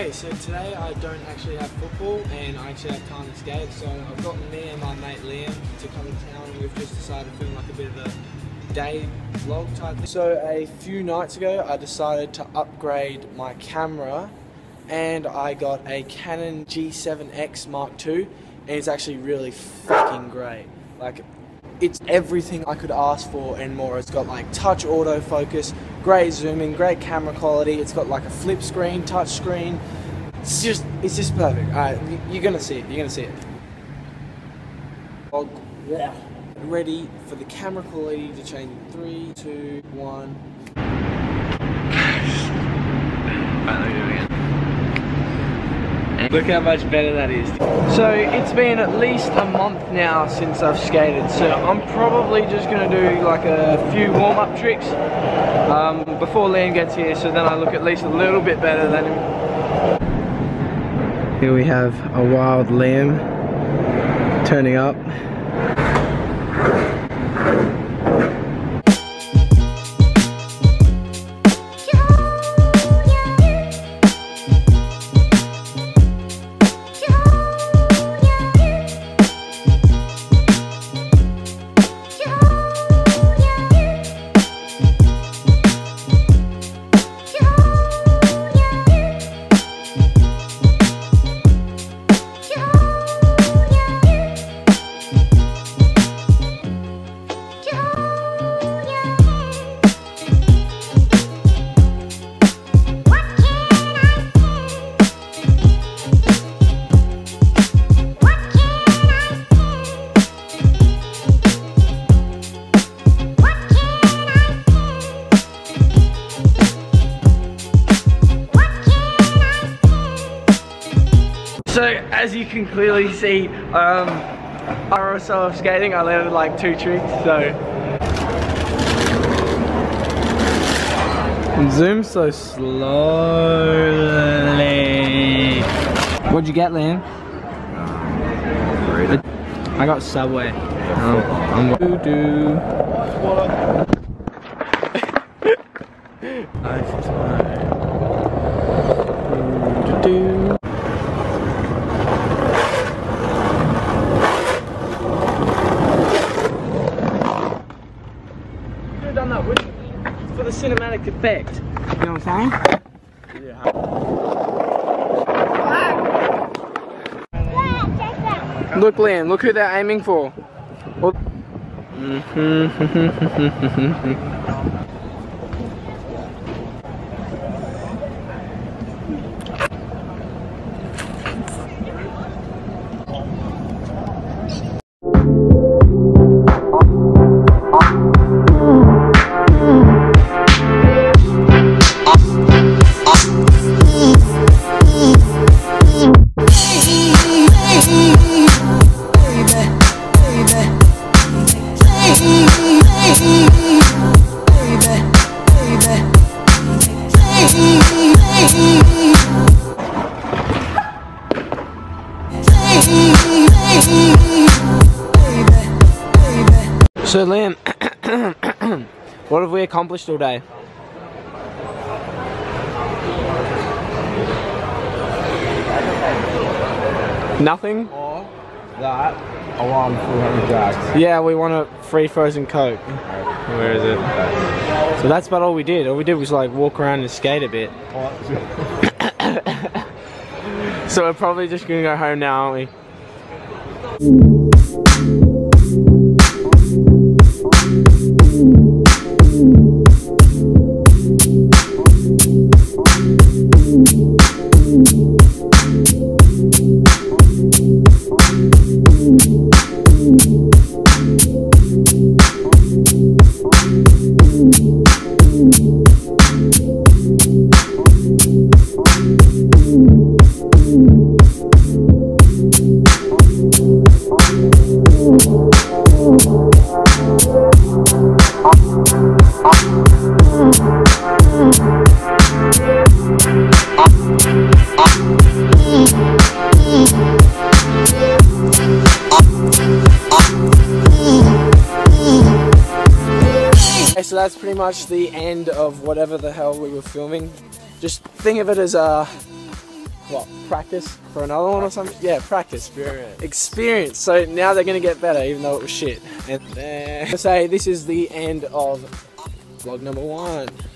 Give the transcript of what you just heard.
Okay, so today I don't actually have football and I actually have time to skate, so I've got me and my mate Liam to come to town and we've just decided to film like a bit of a day vlog type thing. So a few nights ago I decided to upgrade my camera and I got a Canon G7X Mark II and it's actually really fucking great. Like, it's everything I could ask for and more. It's got like touch autofocus, great zooming, great camera quality. It's got like a flip screen, touch screen. It's just perfect. Alright, you're gonna see it, you're gonna see it. Yeah. Ready for the camera quality to change in 3, 2, 1. Look how much better that is. So it's been at least a month now since I've skated, so I'm probably just going to do like a few warm-up tricks before Liam gets here, so then I look at least a little bit better than him. Here we have a wild Liam turning up. So as you can clearly see, hour or so of skating, I landed like 2 tricks, so. And zoom so slowly. What'd you get, Liam? I got Subway. I'm gonna do. Nice time. Do. For the cinematic effect, you know what I'm saying? Yeah. Ah! Look, Liam, look who they're aiming for. Oh. So Liam, what have we accomplished all day? Nothing? Or that, I want 400 jacks. Yeah, we want a free frozen Coke. Where is it? So that's about all we did. All we did was like walk around and skate a bit. So we're probably just gonna go home now, aren't we? So that's pretty much the end of whatever the hell we were filming. Just think of it as what, practice for another one or something? Yeah, practice. Experience. So now they're going to get better, even though it was shit. And then, I say this is the end of vlog number 1.